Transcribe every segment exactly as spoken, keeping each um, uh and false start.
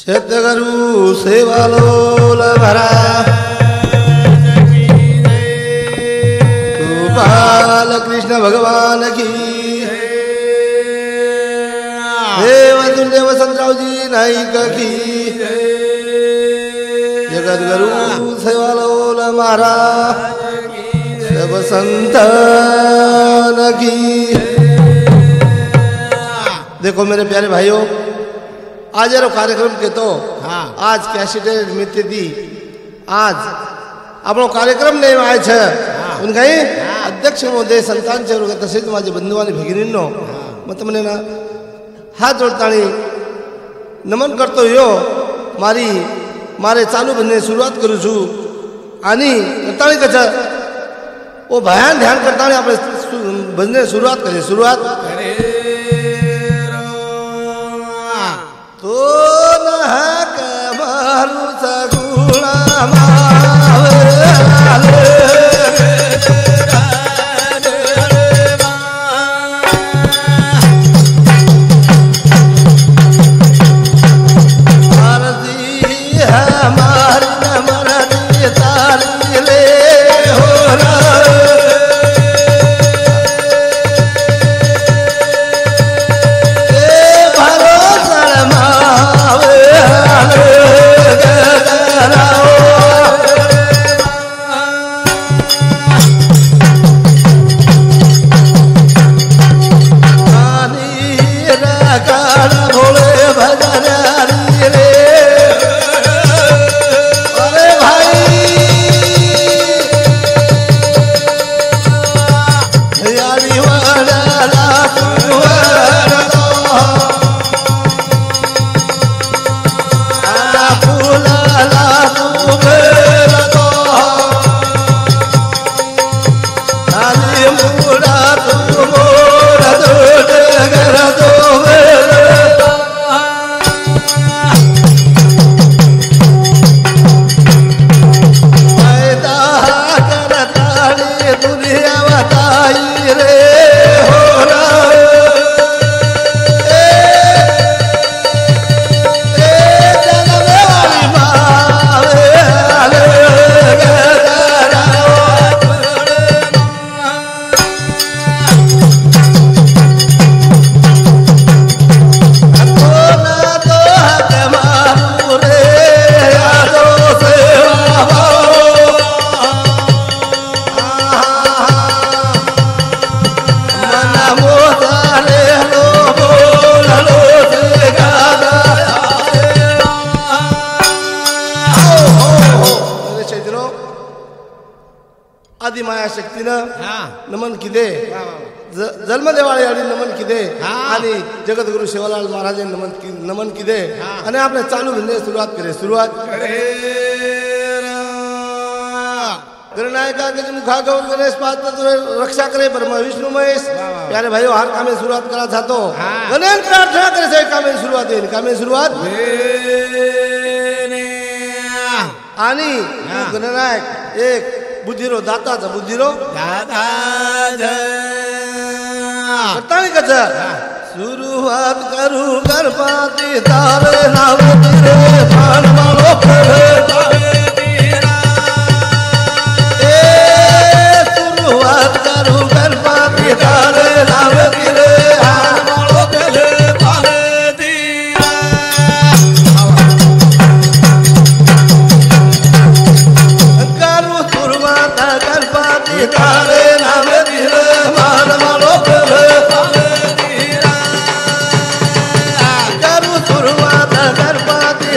जगद्गुरु सेवालाल महाराज गोपाल कृष्ण भगवान की देव दुर्दे वसंतराव जी नाईक की जगद्गुरु सेवालाल महाराज सब संतान की। देखो मेरे प्यारे भाइयों, आज यारो कार्यक्रम के तो हाँ आज कैसेटेड मित्र दी आज आप कार्यक्रम नहीं आए छे हाँ। उनका ही हाँ। अध्यक्ष महोदय संतान चेरो के तस्वीर माझे बंधुवानी भगिनीनो मतमने ना हाथ जोड़ता नमन करतो यो मारी मारे चालू बनने शुरुआत करू छू आनी करता कच वो भयान ध्यान करता नहीं आप बनने शुरुआत करें शुरुआत तो नहक मारू सगुणा मावरे जगद्गुरु सेवालाल महाराज नमन की नमन की दे अने आपने चालू भिंदे शुरुआत करे शुरुआत गणनायका के मुखा गौर गणेश पात्र तुरे रक्षा करे ब्रह्मा विष्णु महेश प्यारे भाइयों हर काम में शुरुआत करा था तो गणेश प्रार्थना करे से काम में शुरुआत है काम में शुरुआत आनी गणनायक एक बुद्धिरो दाता था बुद्धिरो दाता करता नहीं कचा शुरुआत करूं गर्भाती तारे नाम तेरे पान मारो तेरे शुरुआत करूं गर्भाती तारे नाम तेरे पान मारो तेरे पान तेरा करूं शुरुआत गर्भाती तारे नाम तेरे पान मारो तेरे पान तेरा करूँ शुरुआत गर्भाती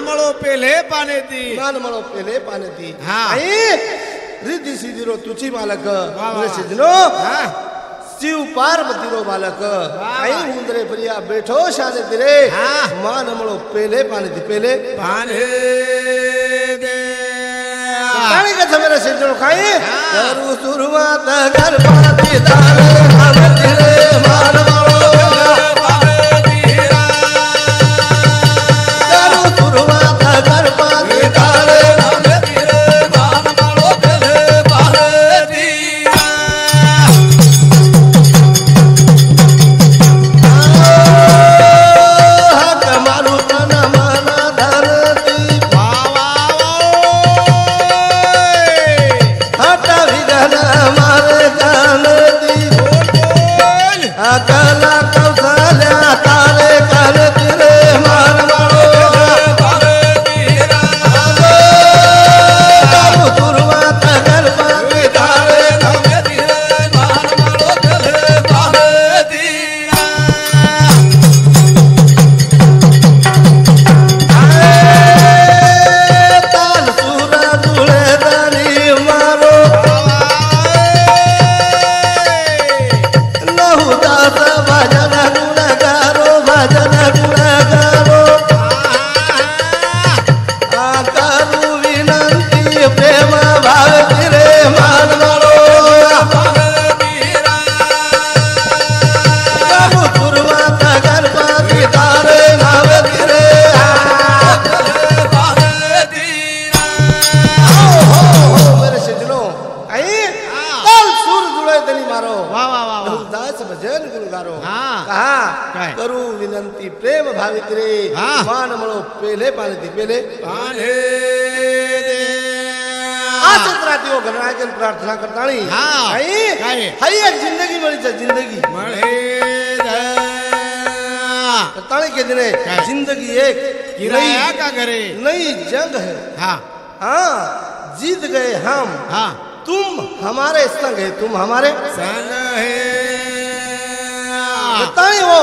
मानमळो पेले पाण्याती मानमळो पेले पाण्याती आई रिद्धी सिद्धिरो तुझी मालक सिद्धलो शिव पार्वती रो बालक आई उंदरे प्रिया बैठो शादी तिरे मानमळो पेले पाण्याती पेले पाने दे पानी का मेरा सिद्धलो खाए करू सुरुवात घर पाती दारे हमें तिरे मानमळो प्रार्थना करता नहीं जिंदगी जिंदगी के दिने जिंदगी एक किराया का करे नई जंग है हाँ हाँ जीत गए हम हाँ तुम हमारे संग है तुम हमारे संग है बताए वो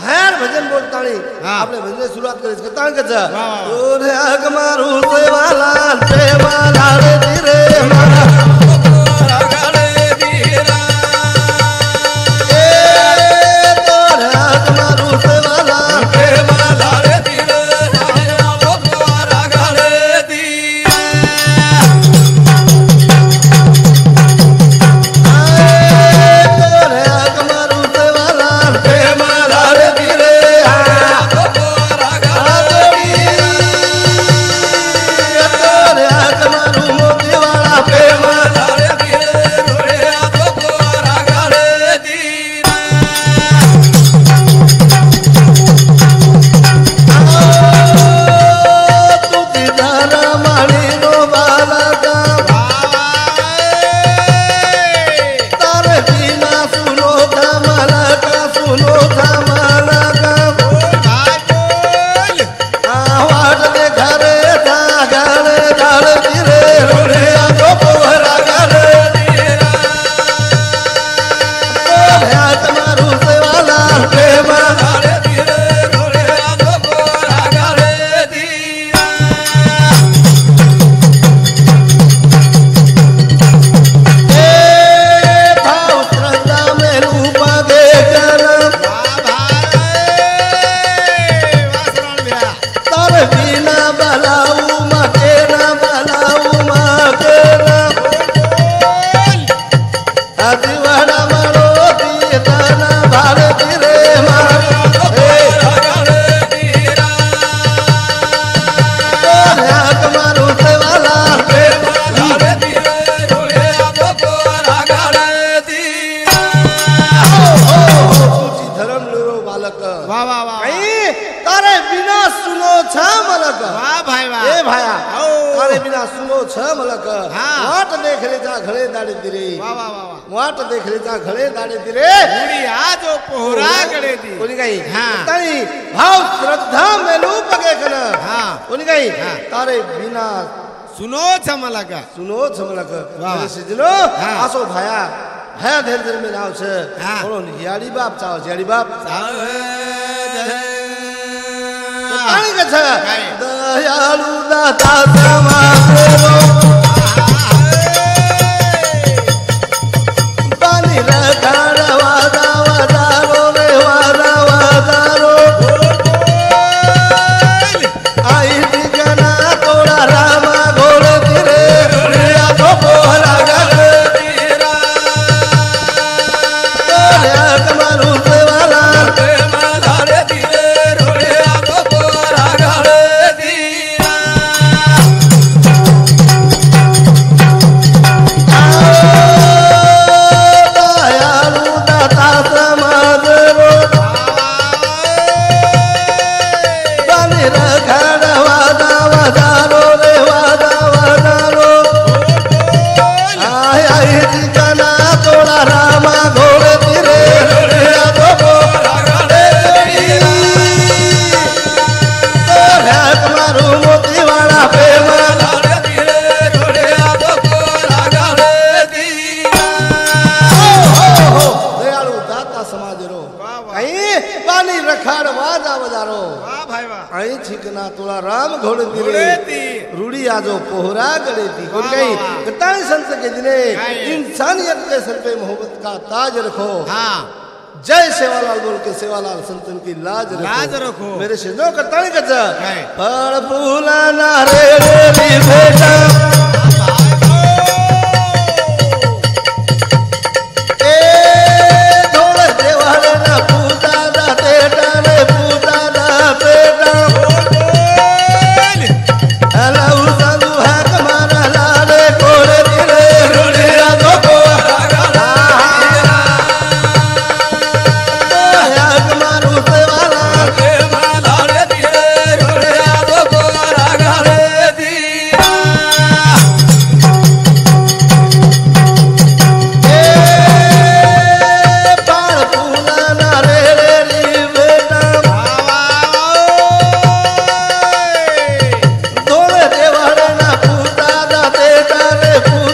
भयान भजन बोलता नहीं आपने भजन से शुरुआत करी इसका तान कच्चा ओरे अगमारू सेवालाल सेवालाल तेरे मारा सुनो छमलक मेरे सिजलो आसो भाया है धर धर में नाव से बोलो यारी बाप चाव यारी बाप तो दयालु दाता क्षमा करो बलि राधार वादा वादारो रे वादा वादारो आई जना तोरा रामा घोड़ तेरे रिया तो बोला गर तेरा जगद्गुरु सेवालाल महाराज तेरे रिया तो बोला गर तेरा दयालु दाता क्षमा करो बलि राधार वादा वादारो रे वादा वादारो आई आई जना तोरा रामा घोड़ तेरे रिया तो बोला गर तेरा तोरा कमरू मोती वाला प्रेम धार तेरे रिया तो बोला गर तेरा हो हो हो दयालु दाता समाजरो वाह वाह आई बानी रखाड़ वादा वजारो वाह भाई वाह आई छिकना तोरा राम घोड़ तेरे रूढ़ी आजो पोहरा गड़े थी और कहीं बताए संत के दिने इंसानियत के सर पे मोहब्बत का ताज रखो हाँ जय सेवालाल बोल के सेवालाल संतन की लाज रखो लाज रखो मेरे से नो करता है कच्चा पर फूला नारे रे भेटा ए थोड़ा देवाले ना पूता ना तेटा रे पूता ना तेटा अला उसानु हक मारा लाले कोड़े तेरे रुड़िया दो को जगद्गुरु सेवालाल महाराज तेरे रिया तो बोला गर तेरा ए पर फूला नारे रे भेटा थोड़े देवाले ना पूता ना तेटा रे पूता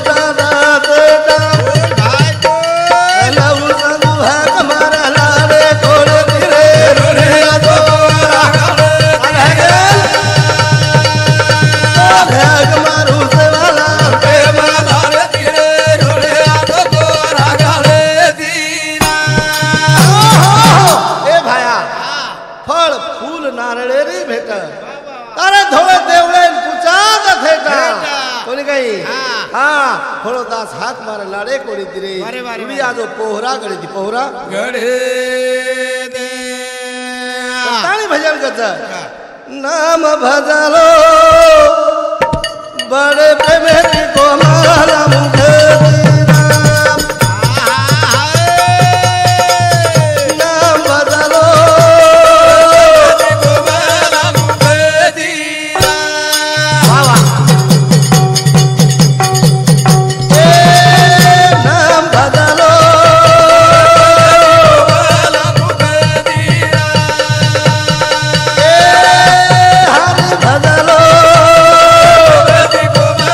ना तेटा अला उसानु हक मारा लाले कोड़े तेरे रुड़िया दो बोला गर जगद्गुरु सेवालाल महाराज तेरे रिया तो बोला गर तेरा ए भाया फल फूल नारळेरी भेट अरे धोळे देवळे पूछात थेटा कोणी काही हां फळो दास हात मारे लाडे कोणी दिरे वारे, वारे, तुम्ही आजो पोहरा गळे ती पोहरा गड़े दे ताणी भजन करता नाम भजलो बड़े प्रेम को मारा मुझे दीना नाम बदलो ए नाम बदलो ए हरि बदलो आ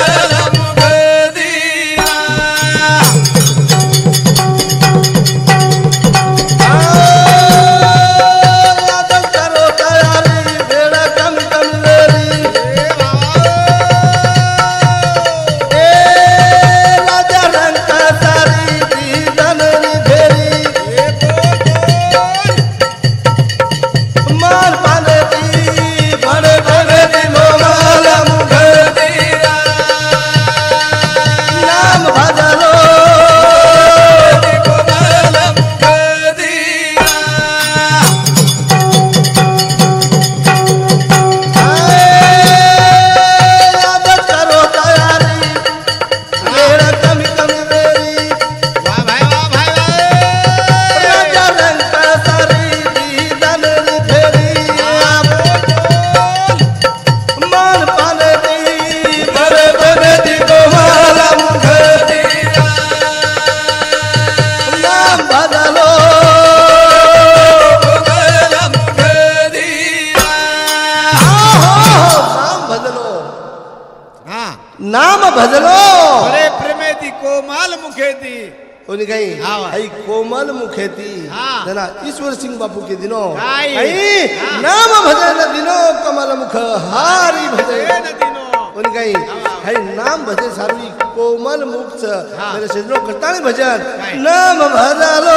यादन करो तयारी बेड़ा कम कम लेरी ए राजा रंग का सारी दीदन री फेरी मार पाले दी बड़े बड़े दी मोमाला मुझे दीना नाम भजलो ए यादन करो तयारी बेड़ा कम कम लेरी राजा रंग का सारी दीदन री फेरी मान पाले दी बड़े बड़े दी गोमाला मुझे दीना नाम बदलो आ हो हो नाम बदलो नाम बदलो अरे प्रेमे दी कोमाल मुखे दी उन गई हाई कोमल मुखेती जना ईश्वर सिंह बापू के दिनों नाम भजन दिनों कमल मुख हारी भजन दिनों उन गई है नाम भजन सारी कोमल मुख मेरे सिजनों करता नहीं भजन नाम भजन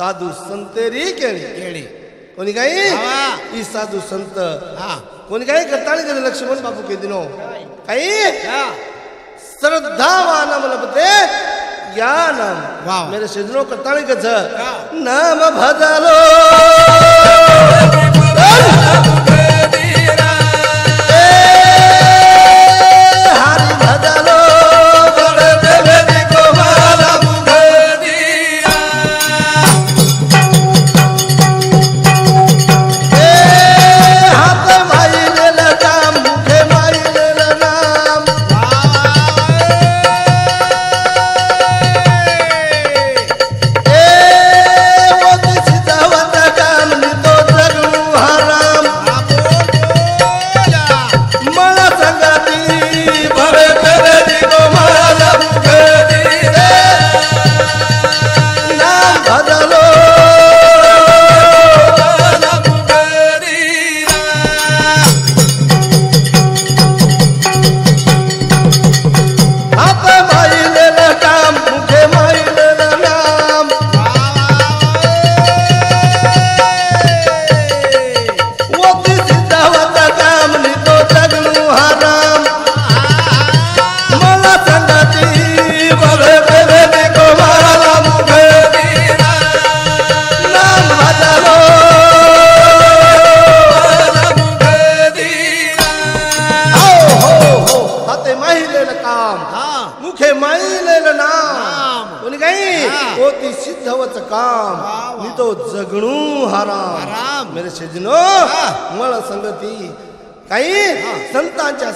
साधु संतेरी केड़ी केड़ी कोनी गई ई साधु संत हां कोनी गई करताली के लक्ष्मण बापू के दिनों कई श्रद्धावान लभते ज्ञानम मेरे सिद्धनों करताली के झ नाम भजलो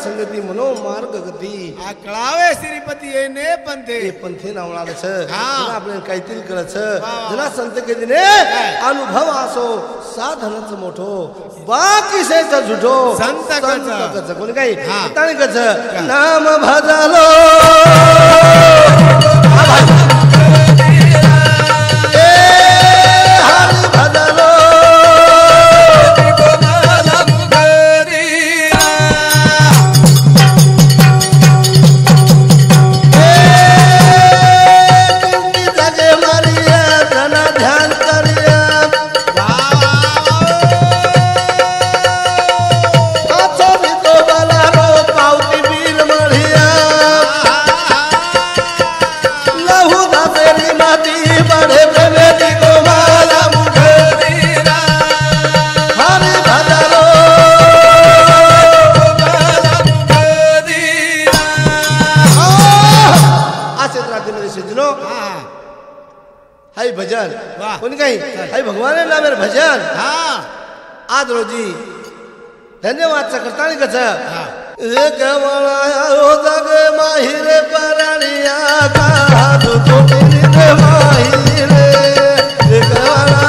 संगति मनोमार्ग गती आकळावे श्रीपती येने पंथे ये पंथे नावळाल छ जणा आपण काहीतरी करत छ जणा संत केदीने अनुभव आसो साधनच मोठो बाकी सेच झुठो संत कच कोणी काही ताणी कच नाम भजलो जी धन्यवाद सकता नहीं कसा एक वाला हो जागे माहिरे परानिया का तो तो मेरे माहिरे एक वाला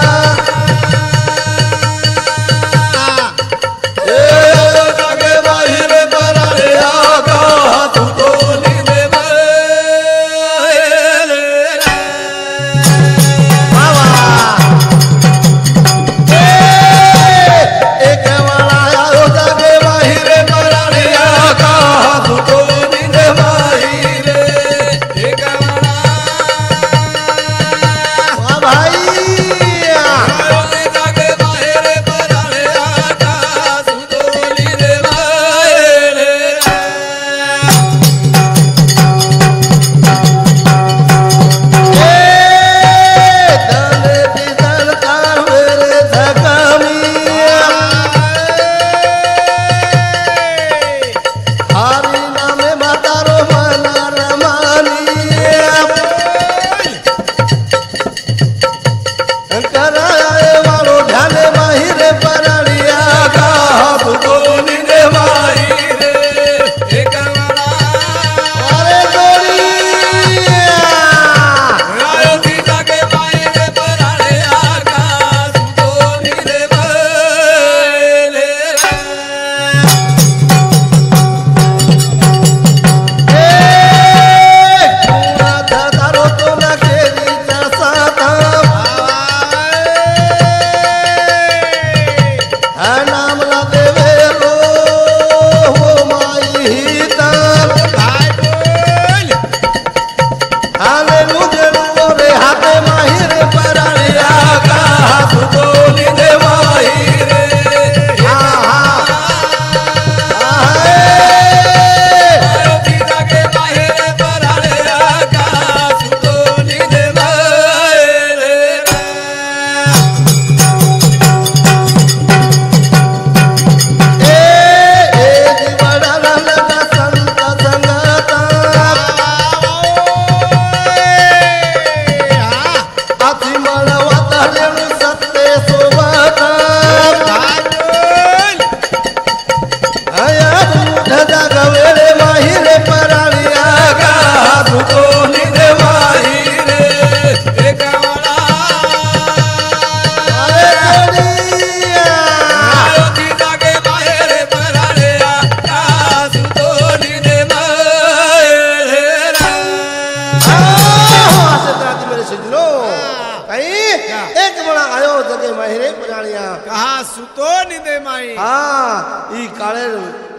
सुतो निदे माई। हाँ ई काळे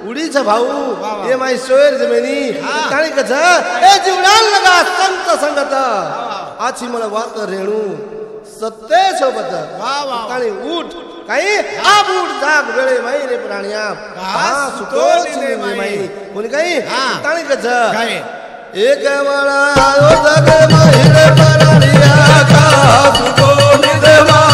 उडी छ भाऊ ये माई सोयर जमेनी काळे कछ ए जीवडाल लगा संत संगत आची मला वात रेणू सत्ते सोबत काळे उठ काही आप उठ जाग वेळे माई रे प्राणिया हा सुतो निदे माई कोणी काही काळे कछ एक वाला ओ जग माई रे प्राणिया का सुतो निदे माई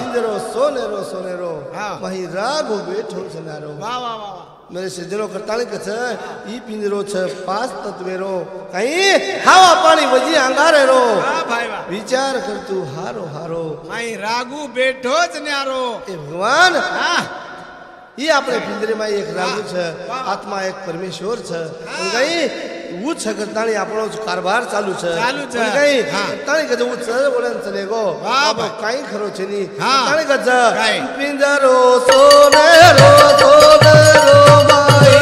इंजरो सोनेरो सोनेरो वही राग बैठो सनारो। वाह वाह वाह मेरे सज्जनों करताणी के छे ई पिंजरो छे पांच तत्वेरो कई हवा पानी वजी अंगारेरो। वाह भाई वाह विचार कर तू हारो हारो माई रागू बैठो सनारो। ए भगवान हां ये अपने पिंजरे में एक रागू छे आत्मा एक परमेश्वर छे गई उच करताणी आपणो कारभार चालू छे चालू छे गई ताणी के उच बोलन चले गो अब काई खरो छे नी ताणी के पिंजरो सोनेरो सोनेरो माई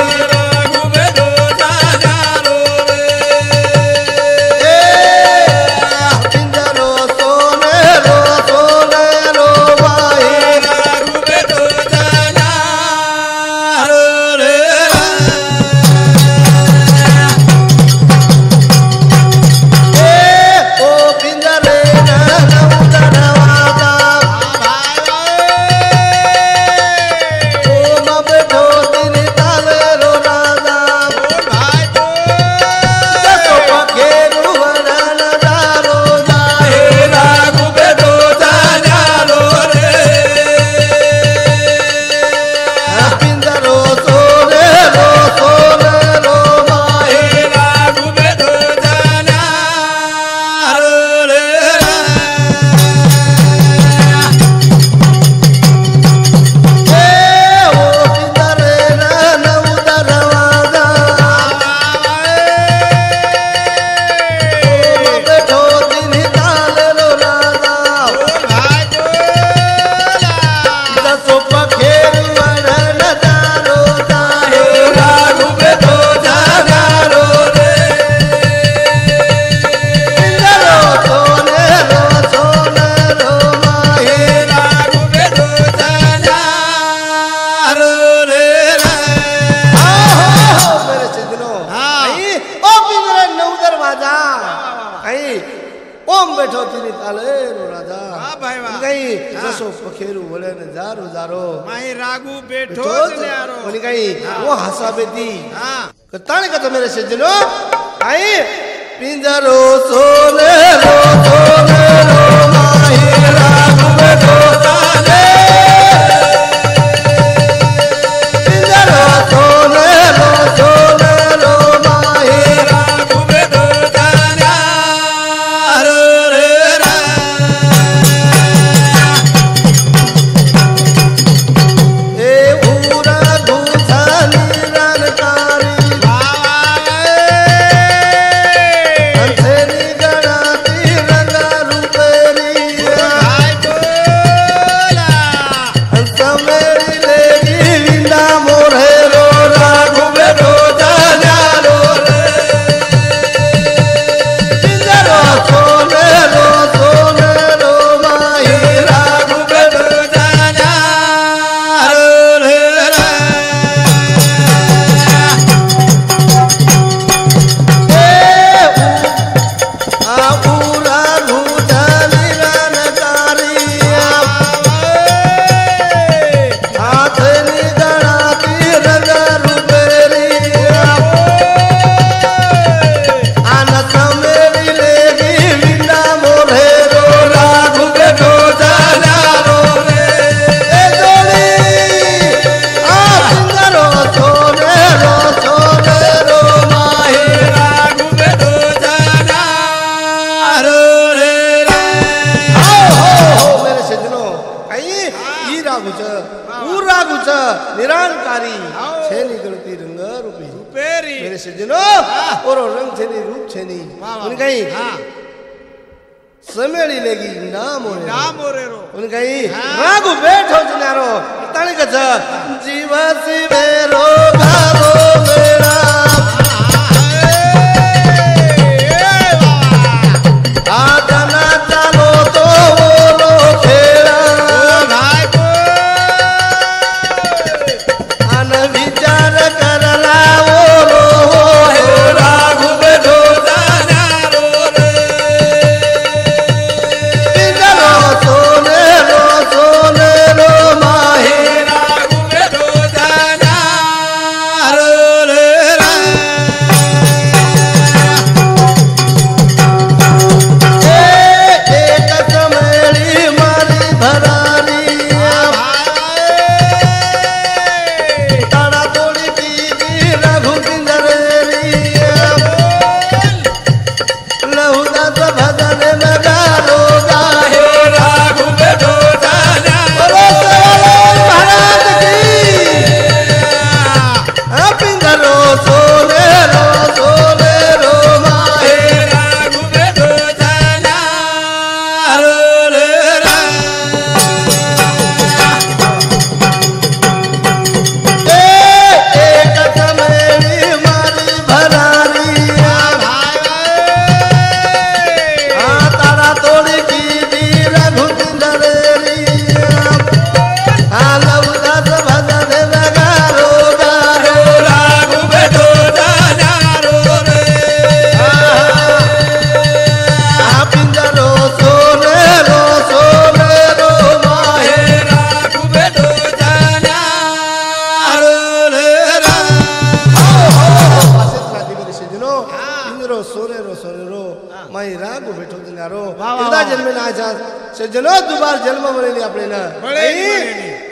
सज्जनो दुबार जन्म मिळेली आपल्याला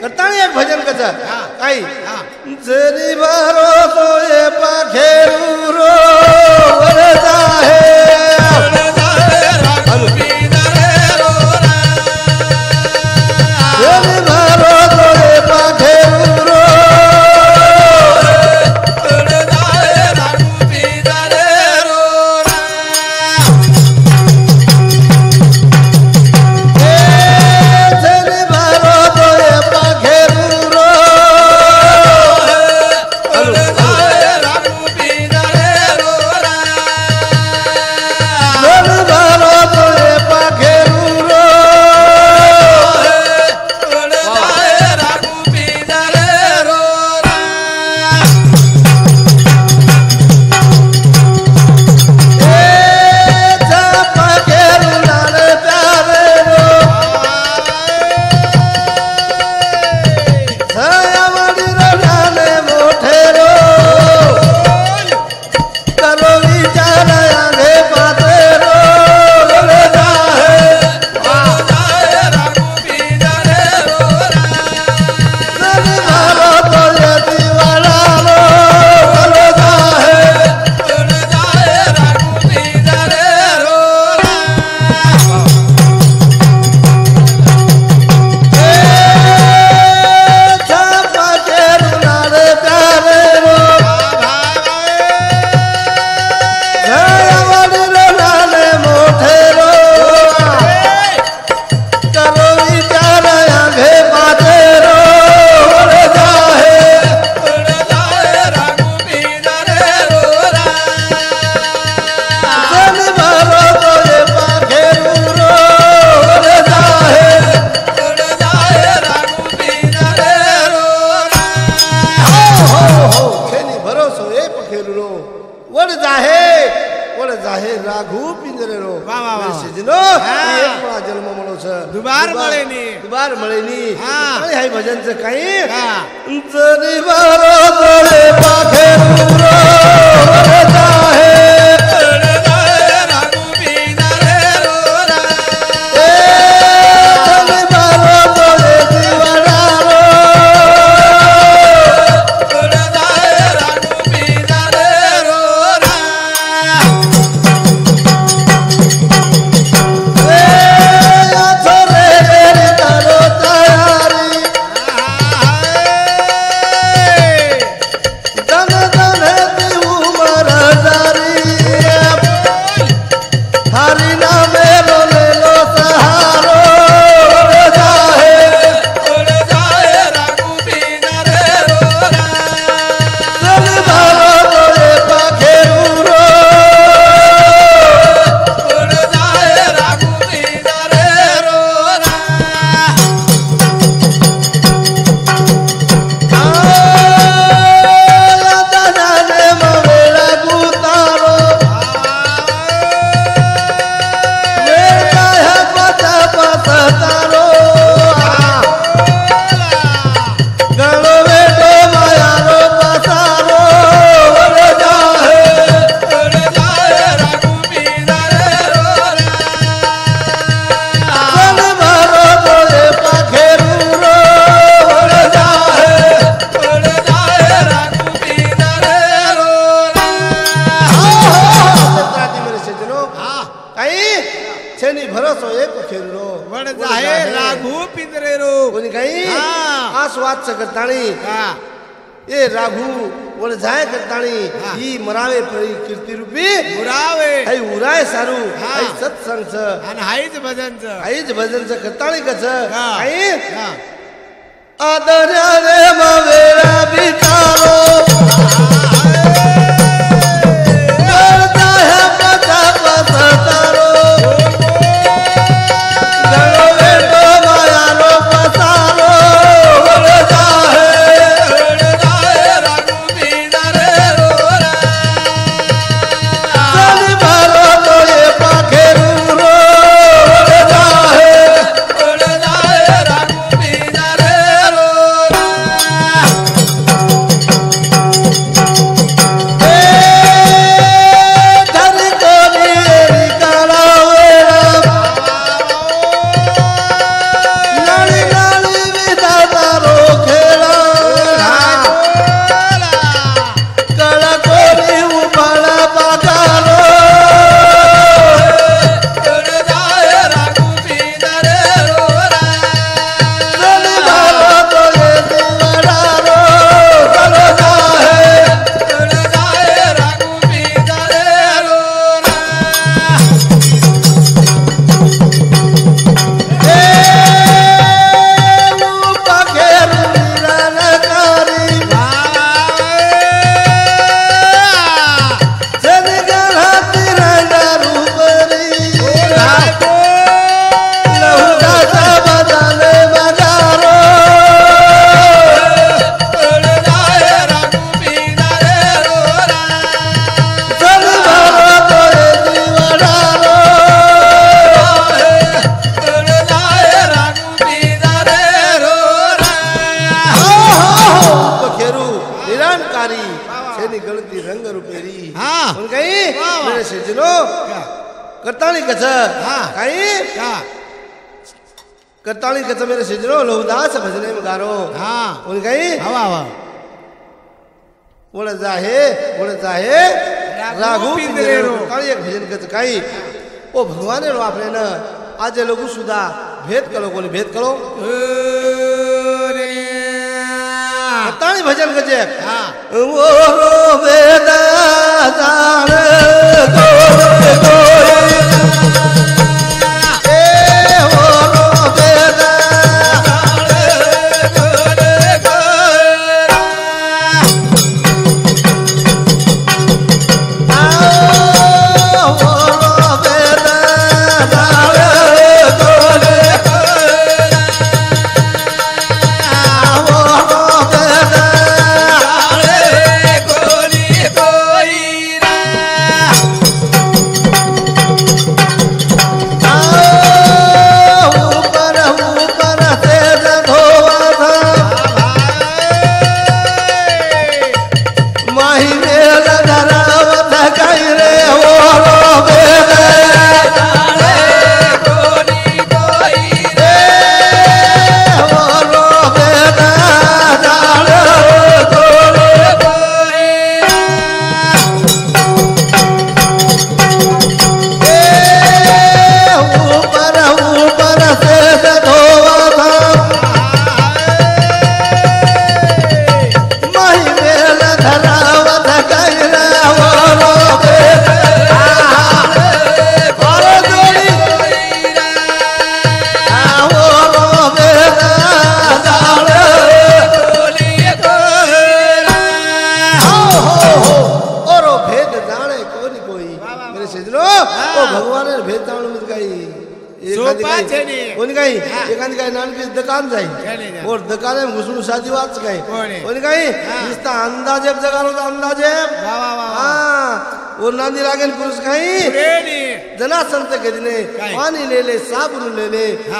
करता नाही एक भजन कसा काय जरी बारो तोय पाखेरू रो वरदा है मारी सेनी गणती रंग रुपेरी। हाँ सुन गई मेरे सजनो करताली कसर। हाँ कहीं क्या करताली कसर मेरे सजनो लोहदास भजने में गारो। हाँ सुन गई हवा हवा बोले जाहे बोले जाहे राघु पिंदरे रो काली भजन गत काई ओ भगवान रो आपने ना आज लोगों सुधा भेद करो बोले भेद करो बतानी भजन गजे। हाँ वो वेदा जान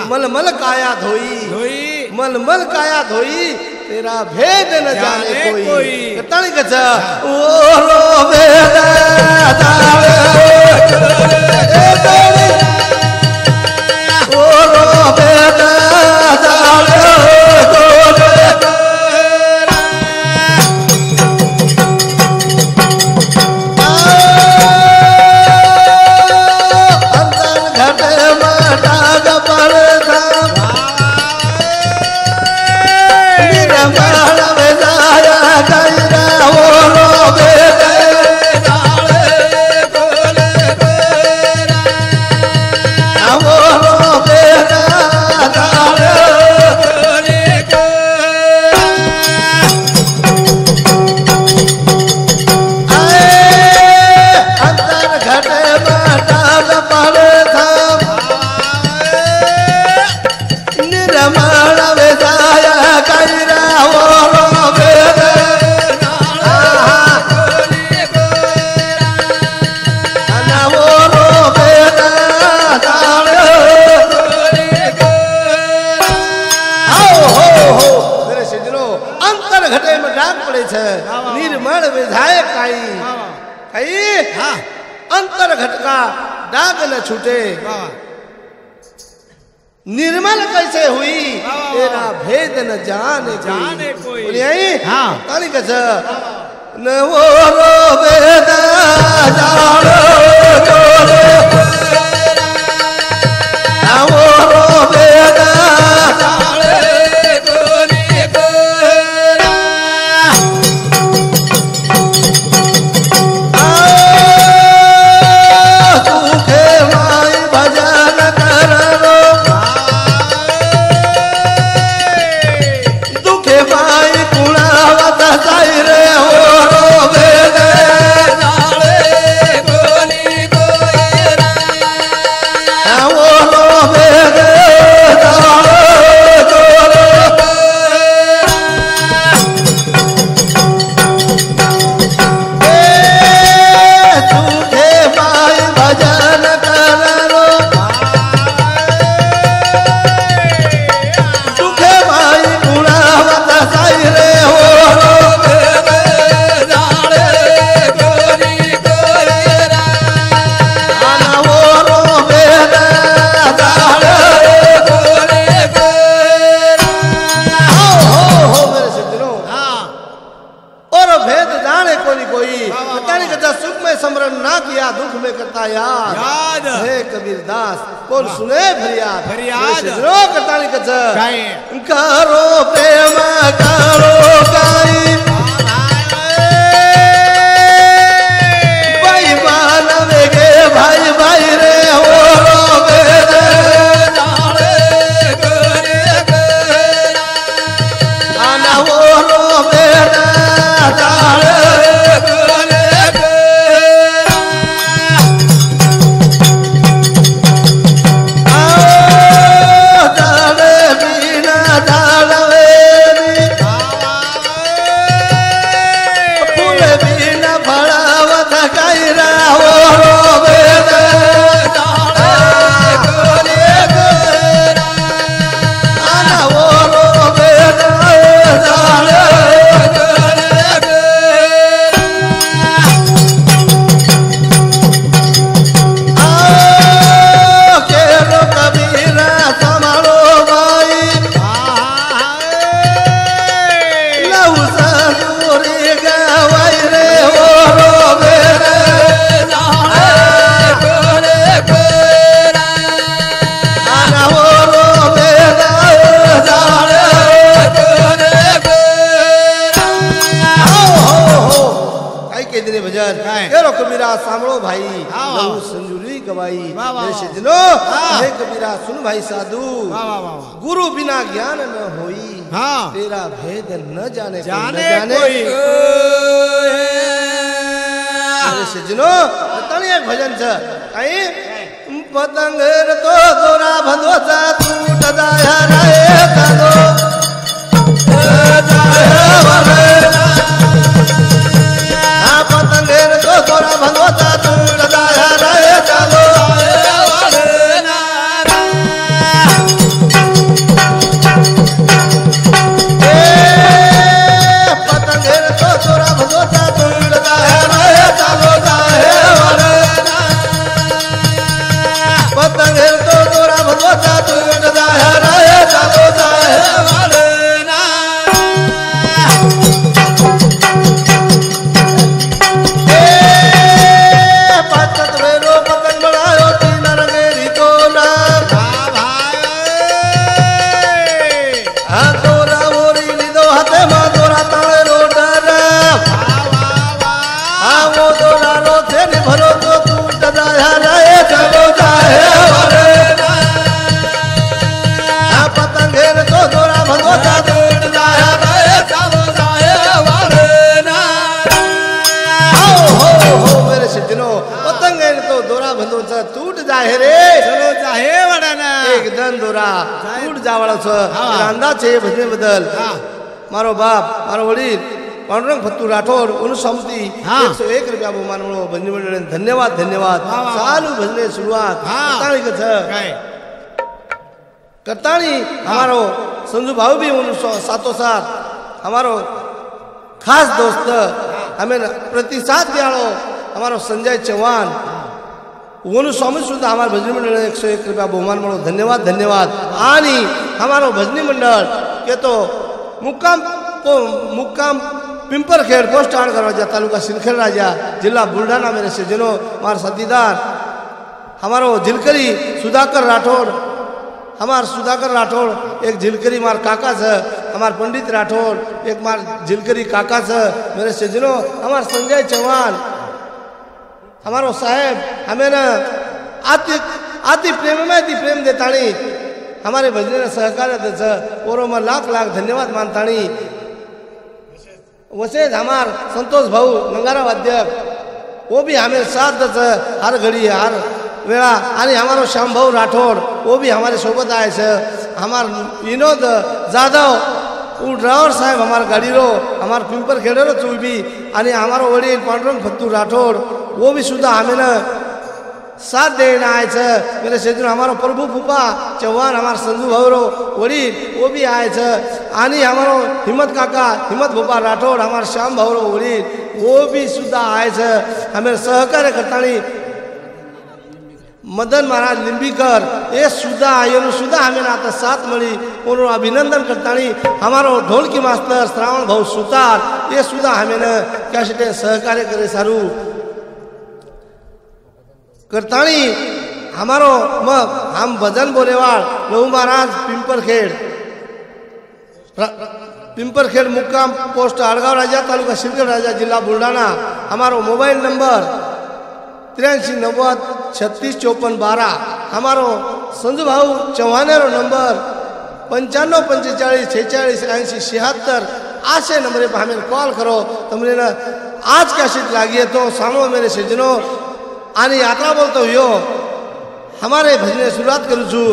को मल मल काया धोई मल मल काया धोई तेरा भेद न जाने कोई कतण गजा ओ रो वेदा जावे ओ रो वेदा जावे छूटे निर्मल कैसे हुई तेरा भेद न जाने जाने कोई ताली कैसे न वो रो भेद जाने सोई कहीं कदा सुख में स्मरण ना किया दुख में करता याद याद हे कबीरदास कौन सुने फरियाद फरियाद रो कताली कदा गाएं करो प्रेम करो गाई भाई मानव के भाई भाई रे हो रो बेरे आना हो रो बेरे तारे भाई साधु गुरु बिना ज्ञान न होई हाँ। तेरा भेद न जाने जाने कोई सजनों भजन पतंग तो तोरा भंदोसा टूट जाया रे कादो पतंग तो तोरा भंदोसा टूट जाया रे कादो बदल मारो बाप मारो वडील पंडरंग फत्तू राठौर उनसमती एक सौ एक रुपया वो मानवो बन्नी मंडल धन्यवाद धन्यवाद चालू भजने शुरुआत कताणी के छ कताणी हमारो संजू भाऊ भी उन सातो साथ हमारो खास दोस्त हमें प्रतिसाद दियालो हमारो संजय चव्हाण वनु स्वामी सुद्धा हमारे भजनी मंडल एक सौ एक रुपया बहुमान मो धन्यवाद धन्यवाद आनी हमारो भजनी मंडल के तो मुक्काम तो मुक्काम पिंपरखेड़ पोस्ट आण करवाजा तालुका सिलखेड़ राजा जिला बुलढाणा में रहे जिनों हमारा साथीदार हमारो झिलकरी सुधाकर राठौर हमार सुधाकर राठौर एक झिलकरी मार काका से हमार पंडित राठौर एक मार झिलकरी काका से मेरे से जिनों हमार संजय चौहान हमारो साहेब हमें न आती आती प्रेम में आती प्रेम देताणी हमारे भजने ने सहकार और मैं लाख लाख धन्यवाद मानताणी वैसे हमार संतोष भाऊ नंगारा वाद्य वो भी हमें साथ हर घड़ी हर वेला अरे हमारो श्याम भाऊ राठौर वो भी हमारे सोबत आए से हमार विनोद जाधव ड्राइवर साहब हमार गाड़ी रो हमार पिंपरखेड़ रो तू भी अरे हमारो वडील पांडुरंग फत्तू राठौर वो भी सुधा हमें न साथ देना आए छ मेरे क्षेत्र हमारो प्रभु फूफा चौहान हमार संजू भवरो वड़ी वो भी आए छ आनी हमारो हिम्मत काका हिम्मत भूपा राठौर हमार श्याम भवरो वड़ी वो भी सुधा आए छ हमें सहकार्य करता मदन महाराज लिंबीकर ये सुधा यू सुधा हमें नाता साथ मिली उन्होंने अभिनंदन करता नहीं हमारो ढोल की मास्टर श्रावण भाई सुतार ये सुधा हमें न कैसे सहकार्य करे सारू करता नहीं हमारो मग हम भजन बोलेवाड़ लहू महाराज पिंपरखेड़ पिंपरखेड़ मुक्काम पोस्ट आड़गाव राजा तालुका सिरगढ़ राजा जिला बुलढाणा हमारो मोबाइल नंबर त्रियासी नव्वद छत्तीस चौपन बारह हमारो संजय भाऊ चौहानेरो नंबर पंचानवे पंचेचाळीस छेचाळीस ऐंशी छिहत्तर आशे नंबरे पर हमें कॉल करो तुमने ना आज का शीत लागिए तो सामो मेरे सज्जनों आने यात्रा बोलते हुए हमारे भजने शुरुआत करूँ छू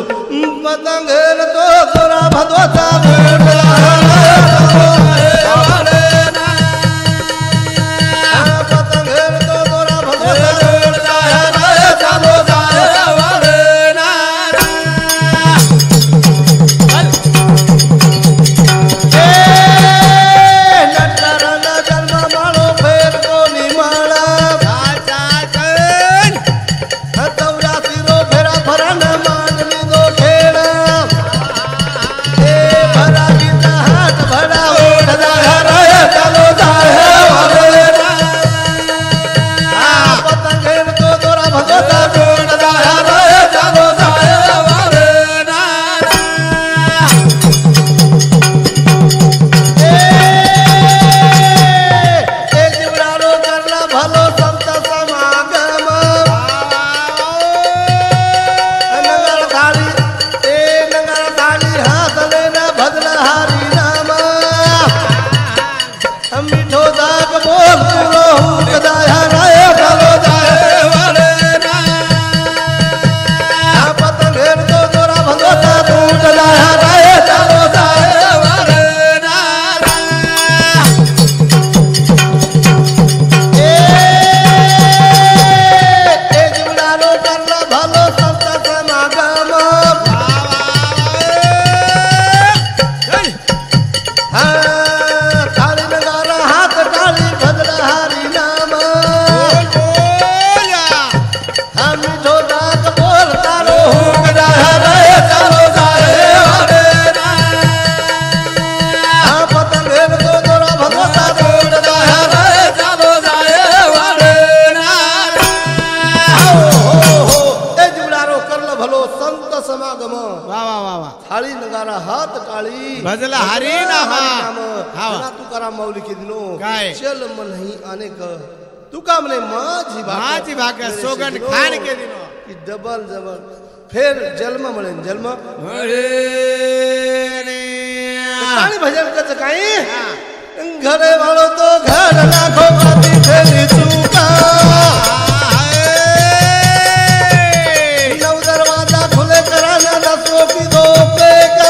डबल डबल फिर जन्म मरे जन्म भजन कर सकाई घरे वालों तो घर नाखो माती फेरी चूका नव दरवाजा खुले कराना दसों की दो पे का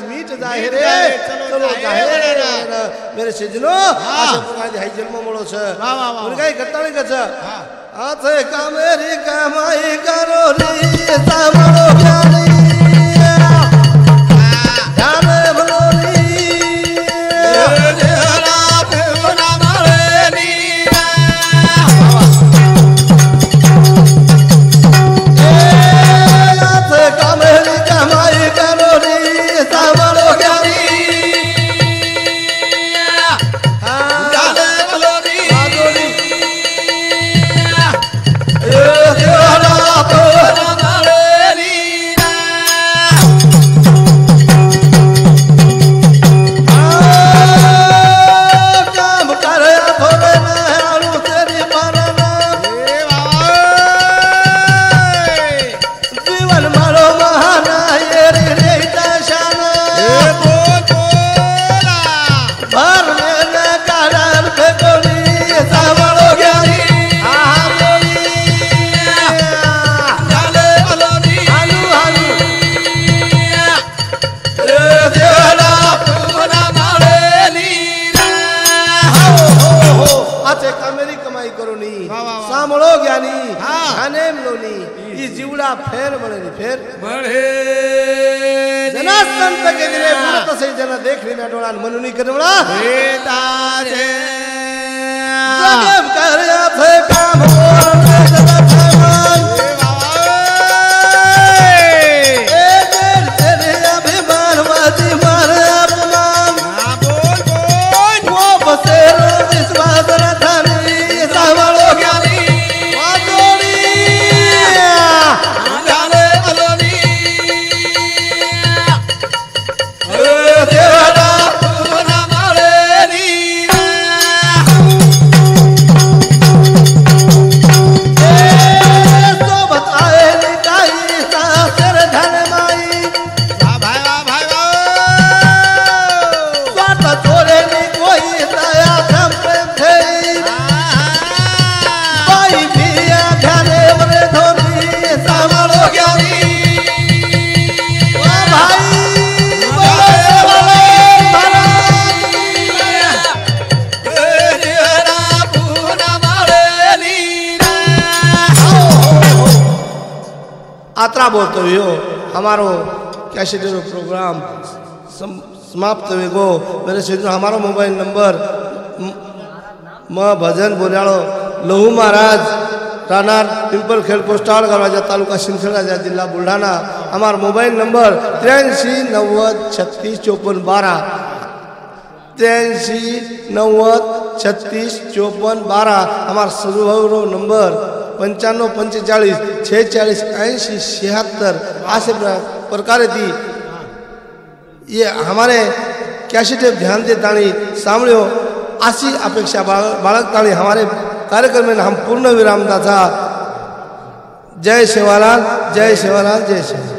मीट जाहिर चलो जाहिर मेरे सिजनो आशा पुकाई हाई जन्म मोड़ो छ मुर्गाई गत्ताणी कछ आ थे कामेरी कमाई करो री सामड़ो प्यारी जना फेर बढ़े फेर बढ़े जना संत के दिले पूरा तो सही जना देख रही मैं डोला मनु नहीं कर बड़ा बेटा जे जब कर फे काम हो रे जब फे बोलते हुए हो हमारो कैसे जो प्रोग्राम समाप्त हुए गो मेरे सिद्धू हमारो मोबाइल नंबर माँ भजन बोलियाड़ो लहू महाराज रानार टेंपल खेल पोस्टार गरवाजा तालुका सिंसराजा जिला बुलढाणा हमार मोबाइल नंबर त्रेसी नव्वद छत्तीस चौपन बारह त्रेसी नव्वद छत्तीस चौपन बारह हमार सदुभावरो नंबर पंचानवे पंचेचालीस छेचालीस ऐसी छिहत्तर ऐसे प्रकार थी ये हमारे कैसेट ध्यान देता सामने हो आशी अपेक्षा बालकता हमारे कार्यक्रम में हम पूर्ण विराम था जय सेवालाल जय सेवालाल जय सेवालाल।